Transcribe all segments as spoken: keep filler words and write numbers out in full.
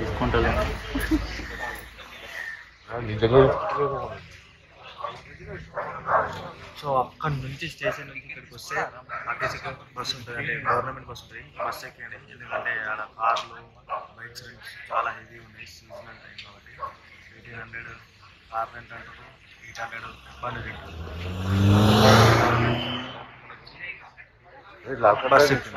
తీసుకుంటలే so అక్కడి నుంచి station నుంచి ఇక్కడికి వస్తే ఆర్టీసీ బస్సు ఉంటుంది, గవర్నమెంట్ బస్సు ఉంటుంది. బస్ ఎక్కండి, ఎందుకంటే ఆడ కార్లు బైక్స్ చాలా హెవీ ఉన్నాయి. సీజనల్ టైం కాబట్టి ఎయిటీన్ హండ్రెడ్ కార్ రెంట్ అంటారు, ఎయిట్ హండ్రెడ్ ఇబ్బంది పెట్టారు బస్సు ఎక్కువ.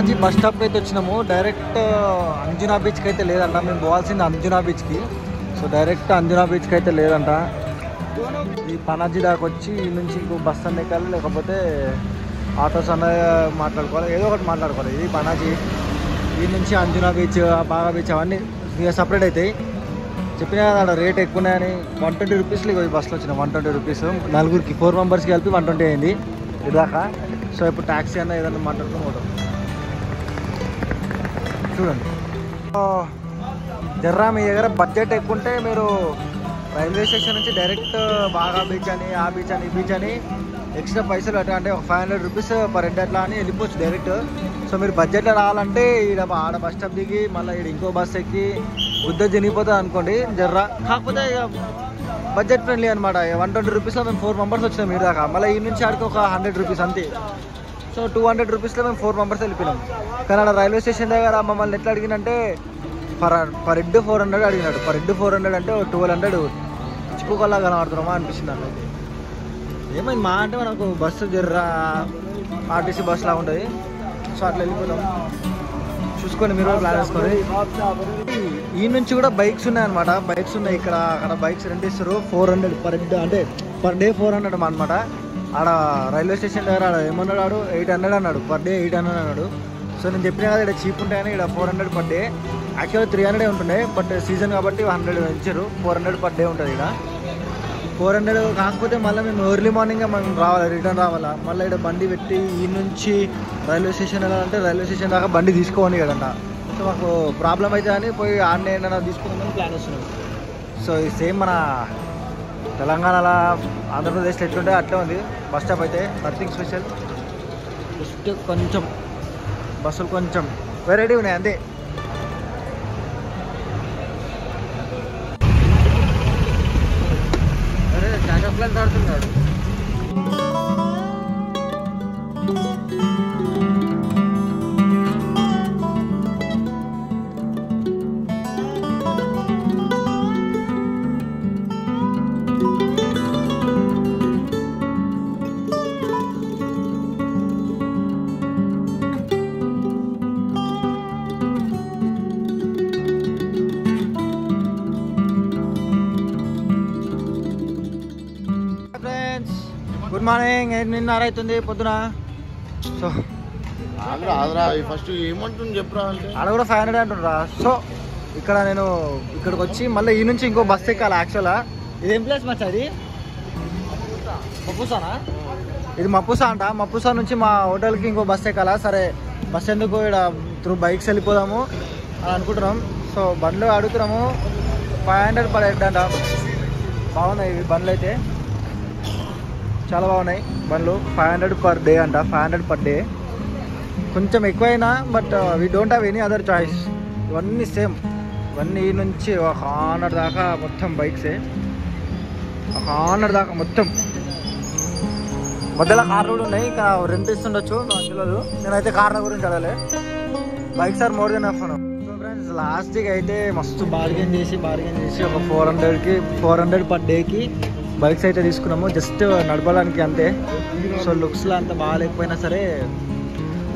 మనాజీ బస్ స్టాప్కి అయితే వచ్చినాము. డైరెక్ట్ అంజునా బీచ్కి అయితే లేదంట, మేము పోవాల్సింది అంజునా బీచ్కి. సో డైరెక్ట్ అంజునా బీచ్కి అయితే లేదంట. ఈ పనాజీ దాకా వచ్చి ఈ నుంచి ఇంకో బస్ అన్న ఎక్కాలి, లేకపోతే ఆటోస్ అన్న మాట్లాడుకోవాలి, ఏదో ఒకటి మాట్లాడుకోవాలి. ఇది పనాజీ, ఈ నుంచి అంజునా బీచ్, బాగా బీచ్ అవన్నీ సపరేట్ అవుతాయి. చెప్పినా కదా రేట్ ఎక్కువ ఉన్నాయని. వన్ ట్వంటీ రూపీస్లో ఇక ఈ బస్సులో వచ్చినాం. వన్ ట్వంటీ రూపీస్ నలుగురికి, ఫోర్ మెంబర్స్కి కలిపి వన్ ట్వంటీ అయింది ఇదాకా. సో ఇప్పుడు ట్యాక్సీ అన్న ఏదన్నా మాట్లాడుకోవడం చూడండి. జర్రా మీ దగ్గర బడ్జెట్ ఎక్కువ ఉంటే మీరు రైల్వే స్టేషన్ నుంచి డైరెక్ట్ బాగా బీచ్ అని ఆ బీచ్ అని ఈ బీచ్ అని ఎక్స్ట్రా పైసలు అట్లా అంటే ఒక five hundred rupees per head అట్లా అని వెళ్ళిపోవచ్చు డైరెక్ట్. సో మీరు బడ్జెట్లో రావాలంటే ఈడ ఆడ బస్ స్టాప్ దిగి మళ్ళీ ఈడ ఇంకో బస్ ఎక్కి బుద్ధ జరిగిపోతుంది అనుకోండి జర్రా. కాకపోతే బడ్జెట్ ఫ్రెండ్లీ అనమాట. వన్ ట్వంటీ రూపీస్లో మేము ఫోర్ మెంబర్స్ వచ్చినాం మీరు దాకా. మళ్ళీ ఈ నుంచి ఆడికి ఒక హండ్రెడ్ రూపీస్ అంతే. సో టూ హండ్రెడ్ రూపీస్లో మేము ఫోర్ మెంబర్స్ వెళ్ళిపోయినాం. కానీ అక్కడ రైల్వే స్టేషన్ దగ్గర మమ్మల్ని ఎట్లా అడిగినంటే per per head four hundred అడిగినాడు. పర్ హెడ్ ఫోర్ హండ్రెడ్ అంటే ట్వెల్వ్ హండ్రెడ్ చిక్కుకోలా కనబడుతున్నామా అనిపించింది నాకు. ఏమైంది మా అంటే మనకు బస్సు జర్రా ఆర్టీసీ బస్సులా ఉంటుంది. సో అట్లా వెళ్ళిపోతాం. చూసుకోండి మీరు ప్లాన్ చేసుకోండి. ఈ నుంచి కూడా బైక్స్ ఉన్నాయన్నమాట. బైక్స్ ఉన్నాయి ఇక్కడ. అక్కడ బైక్స్ రెంట్ ఇస్తారు ఫోర్ హండ్రెడ్ పర్ హెడ్, అంటే పర్ డే ఫోర్ హండ్రెడ్ అనమాట. ఆడ రైల్వే స్టేషన్ దగ్గర ఆడ ఏమన్నాడు ఆడు ఎయిట్ హండ్రెడ్ అన్నాడు, పర్ డే ఎయిట్ హండ్రెడ్ అన్నాడు. సో నేను చెప్పిన కదా ఇక్కడ చీప్ ఉంటాయని ఇక్కడ ఫోర్ హండ్రెడ్ పర్ డే. యాక్చువల్గా త్రీ హండ్రెడే ఉంటుండే, బట్ సీజన్ కాబట్టి హండ్రెడ్ ఇచ్చారు. ఫోర్ హండ్రెడ్ పర్ డే ఉంటుంది ఇక్కడ. ఫోర్ హండ్రెడ్ కాకపోతే మళ్ళీ మేము ఎర్లీ మార్నింగే మనం రావాలి, రిటర్న్ రావాలా. మళ్ళీ ఇక్కడ బండి పెట్టి ఈ నుంచి రైల్వే స్టేషన్ వెళ్ళాలంటే రైల్వే స్టేషన్ దాకా బండి తీసుకోవాలి కదంట. సో మాకు ప్రాబ్లం అయితే అని పోయి ఆన్లైన్ తీసుకుందామని ప్లాన్ వస్తున్నాం. సో ఇది సేమ్ మన తెలంగాణలో ఆంధ్రప్రదేశ్లో ఎట్లుంటే అట్లా ఉంది బస్ స్టాప్ అయితే. నథింగ్ స్పెషల్, జస్ట్ కొంచెం బస్సులు కొంచెం వెరైటీ ఉన్నాయి అంతే. ప్లాన్ ఆడుతున్నాడు. Good morning. నిన్నర అవుతుంది పొద్దున. సో ఫస్ట్ ఏమంటుంది చెప్పరా అంటే ఆడ కూడా ఫైవ్ హండ్రెడ్ అంటుండ్రా. సో ఇక్కడ నేను ఇక్కడికి వచ్చి మళ్ళీ ఈ నుంచి ఇంకో బస్ ఎక్కాలి. యాక్చువల్గా ఇదేం ప్లేస్ మచ్చా? అది మప్పుసానా? ఇది మప్పుసా అంట. మప్పుసా నుంచి మా హోటల్కి ఇంకో బస్ ఎక్కాలా. సరే బస్ ఎందుకు ఇక్కడ త్రూ బైక్స్ వెళ్ళిపోదాము అని అనుకుంటున్నాం. సో బండ్లు అడుగుతున్నాము. ఫైవ్ హండ్రెడ్ పర్ హెడ్ అంట. బాగున్నాయి ఇవి బండ్లు అయితే, చాలా బాగున్నాయి బండ్లు. ఫైవ్ హండ్రెడ్ పర్ డే అంట. ఫైవ్ హండ్రెడ్ పర్ డే కొంచెం ఎక్కువైనా, but we don't have any other choice. ఇవన్నీ సేమ్, ఇవన్నీ నుంచి ఒక హానర్ దాకా మొత్తం బైక్సే. ఒక హానర్ దాకా మొత్తం మధ్యలో కార్లు కూడా ఉన్నాయి. ఇంకా రెంట్ ఇస్తుండొచ్చు నాకు తెలియదు. నేనైతే కార్ల గురించి అడగలే. Bikes are more than enough. So friends లాస్ట్కి అయితే మస్తు బార్గెన్ చేసి బార్గెన్ చేసి ఒక ఫోర్ హండ్రెడ్కి ఫోర్ హండ్రెడ్ పర్ డేకి బైక్స్ అయితే తీసుకున్నాము. జస్ట్ నడపడానికి అంతే. సో లుక్స్లో అంత బాగాలేకపోయినా సరే,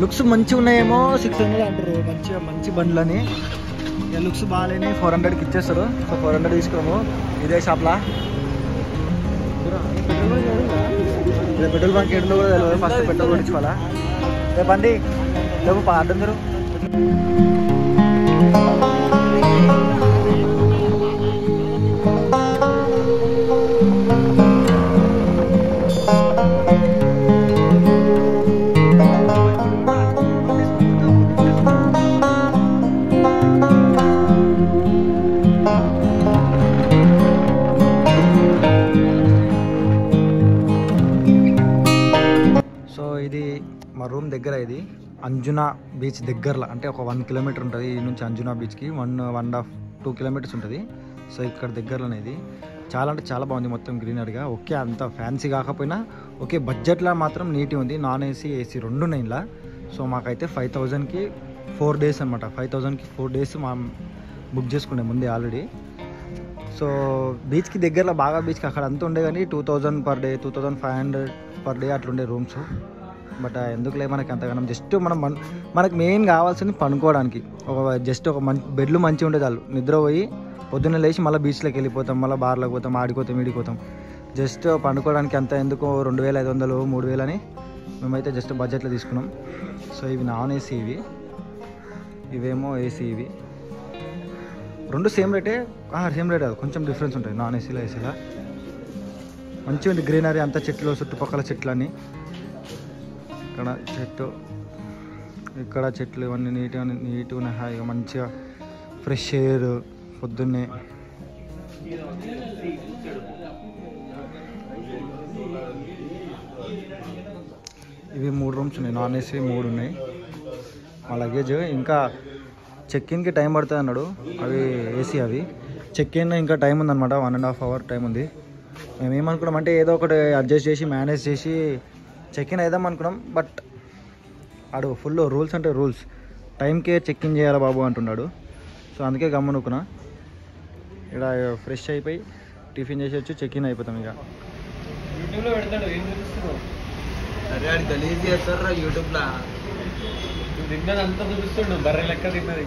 లుక్స్ మంచిగా ఉన్నాయేమో సిక్స్ హండ్రెడ్ అంటారు మంచిగా మంచి బండ్లని. ఇక లుక్స్ బాగాలేని ఫోర్ హండ్రెడ్కి ఇచ్చేస్తారు. సో ఫోర్ హండ్రెడ్ తీసుకున్నాము ఇదే షాప్లా. ఇలా పెట్రోల్ బంక్ ఎట్లా కూడా తెలియదు. ఫస్ట్ పెట్రోల్ కొట్టించుకోవాలా. రేపు బండి రేపు పాడుందరు. Thank you. శ్రీకాకుళం దగ్గర ఇది అంజునా బీచ్ దగ్గరలో అంటే ఒక వన్ కిలోమీటర్ ఉంటుంది. ఈ నుంచి అంజునా బీచ్కి one one half two kilometres ఉంటుంది. సో ఇక్కడ దగ్గరలోనే ఇది చాలా అంటే చాలా బాగుంది, మొత్తం గ్రీనరీగా. ఓకే, అంత ఫ్యాన్సీ కాకపోయినా ఓకే బడ్జెట్లో మాత్రం నీట్గా ఉంది. నాన్ ఏసీ ఏసీ రెండు ఉన్నాయి ఇలా. సో మాకైతే ఫైవ్ థౌజండ్కి ఫోర్ డేస్ అనమాట. ఫైవ్ థౌజండ్కి ఫోర్ డేస్ మా బుక్ చేసుకునే ముందే ఆల్రెడీ. సో బీచ్కి దగ్గరలో బాగా బీచ్కి అక్కడ అంతా ఉండే కానీ two thousand per day two thousand five hundred per day అట్లుండే రూమ్స్. బట్ ఎందుకులే మనకి అంతగానం, జస్ట్ మనం మనకు మెయిన్ కావాల్సింది పండుకోవడానికి ఒక జస్ట్ ఒక మంచి బెడ్లు మంచిగా ఉండే చాలు. నిద్ర పోయి పొద్దున్న లేచి మళ్ళీ బీచ్లోకి వెళ్ళిపోతాం, మళ్ళీ బార్లోకి పోతాం, ఆడిపోతాం, ఈడిపోతాం. జస్ట్ పండుకోవడానికి అంత ఎందుకు రెండు వేల ఐదు వందలు మూడు వేలు అని మేమైతే జస్ట్ బడ్జెట్లో తీసుకున్నాం. సో ఇవి నాన్ ఏసీ, ఇవి ఇవేమో ఏసీ. ఇవి రెండు సేమ్ రేటే, సేమ్ రేట్ కాదు, కొంచెం డిఫరెన్స్ ఉంటుంది నాన్ ఏసీలో ఏసీలో. మంచిగా ఉంది గ్రీనరీ అంతా, చెట్లు చుట్టుపక్కల చెట్లని, ఇక్కడ చెట్టు ఇక్కడ చెట్లు ఇవన్నీ నీట్గా నీట్గా హాయిగా మంచిగా ఫ్రెష్ ఎయిర్ పొద్దున్నే. ఇవి మూడు రూమ్స్ ఉన్నాయి, నాన్ ఏసీ మూడు ఉన్నాయి. మా లగేజ్ ఇంకా చెక్ ఇన్కి టైం పడుతుంది అన్నాడు, అవి ఏసీ అవి. చెక్ ఇన్ ఇంకా టైం ఉందన్నమాట, one and half hour time ఉంది. మేమేమనుకున్నాం అంటే ఏదో ఒకటి అడ్జస్ట్ చేసి మేనేజ్ చేసి చెక్ ఇన్ అయిదాం అనుకున్నాం. బట్ ఆడు ఫుల్ రూల్స్ అంటే రూల్స్, టైంకే చెక్ ఇన్ చేయాలి బాబు అంటున్నాడు. సో అందుకే గమ్మనుకున్నా, ఇక్కడ ఫ్రెష్ అయిపోయి టిఫిన్ చేసి వచ్చి చెక్ ఇన్ అయిపోతాం. ఇక యూట్యూబ్లో పెడతాడు ఏం చూపిస్తున్నావు? అరే ఆడి గలీజ్ చేస్తారా యూట్యూబ్లో, తిన్నది అంతా చూపిస్తుండు బర్రె లెక్క తిన్నది.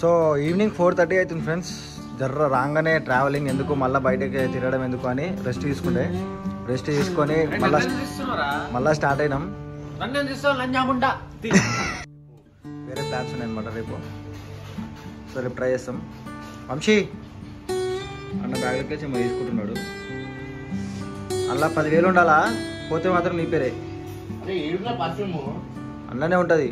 సో ఈవినింగ్ ఫోర్ థర్టీ అవుతుంది ఫ్రెండ్స్. జర్ర రాగానే ట్రావెలింగ్ ఎందుకు మళ్ళీ బయటకి తిరగడం ఎందుకు అని రెస్ట్ తీసుకుంటే రెస్ట్ తీసుకొని మళ్ళా మళ్ళీ స్టార్ట్ అయినాం. వేరే ప్లాన్స్ ఉన్నాయన్నమాట రేపు, సో రేపు ట్రై చేస్తాం. వంశీ అన్న బ్యాగ్లకి వచ్చి తీసుకుంటున్నాడు, అలా పదివేలు ఉండాలా పోతే మాత్రం నీ పేరే అన్ననే ఉంటుంది.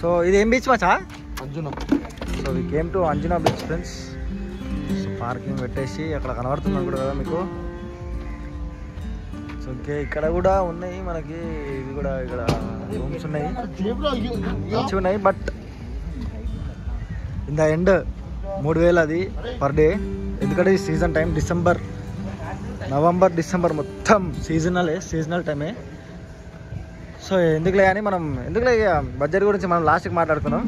సో ఇదేం బీచ్ మచ్చా? Anjuna. So we came to Anjuna beach friends. So parking పెట్టేసి అక్కడ కనబడుతున్నాం కూడా కదా మీకు. సో ఓకే, ఇక్కడ కూడా ఉన్నాయి మనకి, ఇవి కూడా ఇక్కడ రూమ్స్ ఉన్నాయి మంచి ఉన్నాయి. బట్ ఇన్ ద ఎండ్ మూడు వేలు అది పర్ డే, ఎందుకంటే ఈ season time December November December మొత్తం సీజనలే, సీజనల్ టైమే. సో ఎందుకులే అని మనం ఎందుకులే బడ్జెట్ గురించి మనం లాస్ట్కి మాట్లాడుకున్నాం.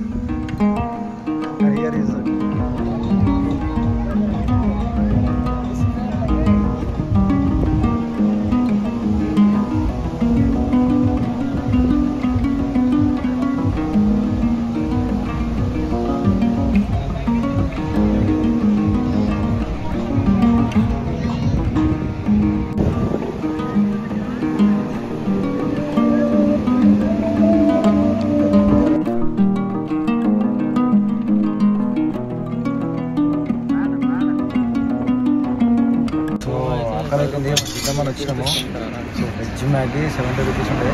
మనం వచ్చినాము, so veg Maggi seventy rupees ఉండే,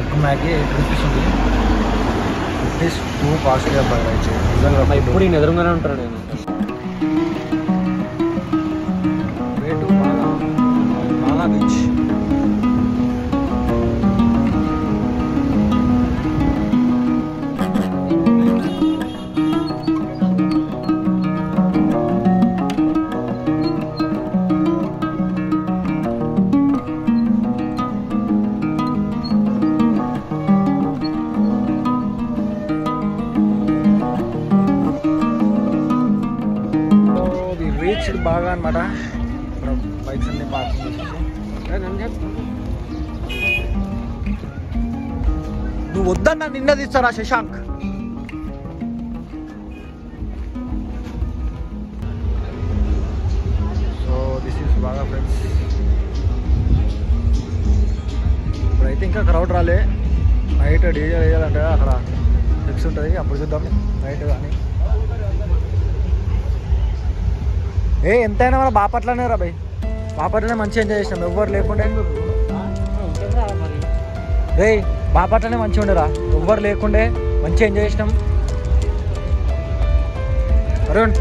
ఎగ్ మ్యాగీ ఎయిట్ రూపీస్ ఉంది. ఇట్ ఈస్ టూ కాస్ట్లీ అబ్బాయి అయితే నిజంగా. ఇప్పుడు ఈయన ఎదురుగానే ఉంటాను నేను. బాగా బీచ్ బాగా అనమాట. ఇక్కడ బైక్స్ అన్ని పార్కింగ్ చేసేసి, నువ్వు వద్దన్నా నిన్నది ఇస్తారా Shashank? Beach, Baga friends. But I think a crowd rale. Night a D J D J ante akada trips untadi appudu chuddam night ani. Hey, entaina mana Bapatlane ra bhai. Bapatlane manchi enjoy chesam evvaru lekunde. Hey, Bapatlane manchi undara evvaru lekunde manchi enjoy chesam. Arun